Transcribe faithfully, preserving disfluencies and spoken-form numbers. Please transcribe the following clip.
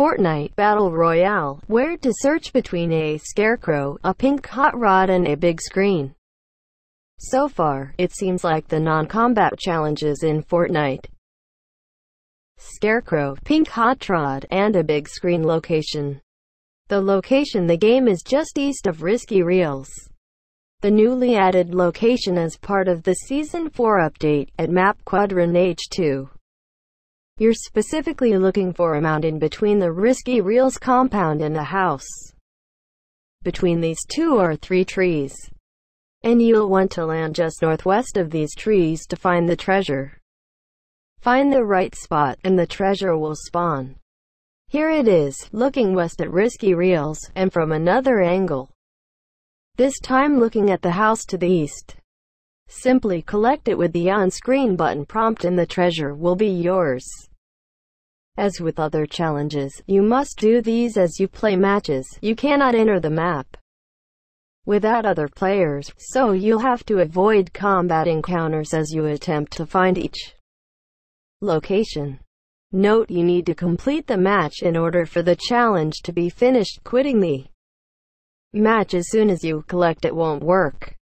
Fortnite Battle Royale, where to search between a scarecrow, a pink hot rod and a big screen. So far, it seems like the non-combat challenges in Fortnite, scarecrow, pink hot rod, and a big screen location. The location the game is just east of Risky Reels. The newly added location as part of the Season four update, at Map Quadrant H two. You're specifically looking for a mountain between the Risky Reels compound and a house. Between these two are three trees, and you'll want to land just northwest of these trees to find the treasure. Find the right spot, and the treasure will spawn. Here it is, looking west at Risky Reels, and from another angle. This time looking at the house to the east. Simply collect it with the on-screen button prompt and the treasure will be yours. As with other challenges, you must do these as you play matches. You cannot enter the map without other players, so you'll have to avoid combat encounters as you attempt to find each location. Note, you need to complete the match in order for the challenge to be finished. Quitting the match as soon as you collect it won't work.